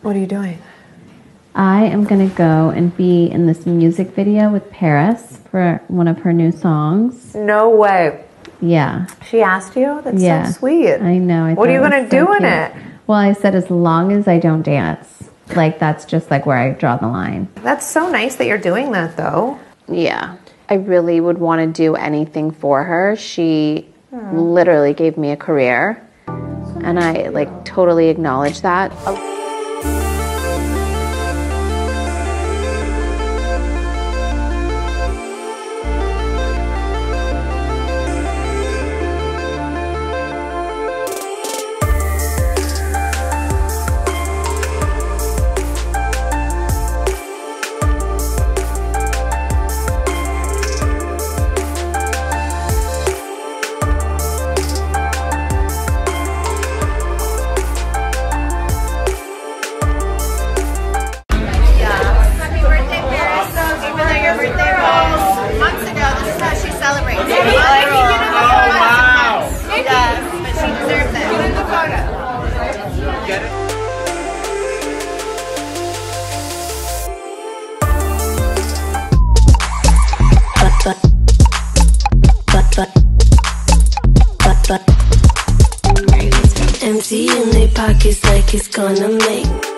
What are you doing? I am going to go and be in this music video with Paris for one of her new songs. No way. Yeah. She asked you? That's yeah. So sweet. I know. What are you going to do in it? Well, I said as long as I don't dance. Like, that's just like where I draw the line. That's so nice that you're doing that, though. Yeah. I really would want to do anything for her. She literally gave me a career, and I, like, totally acknowledge that. Empty in their pockets like it's gonna make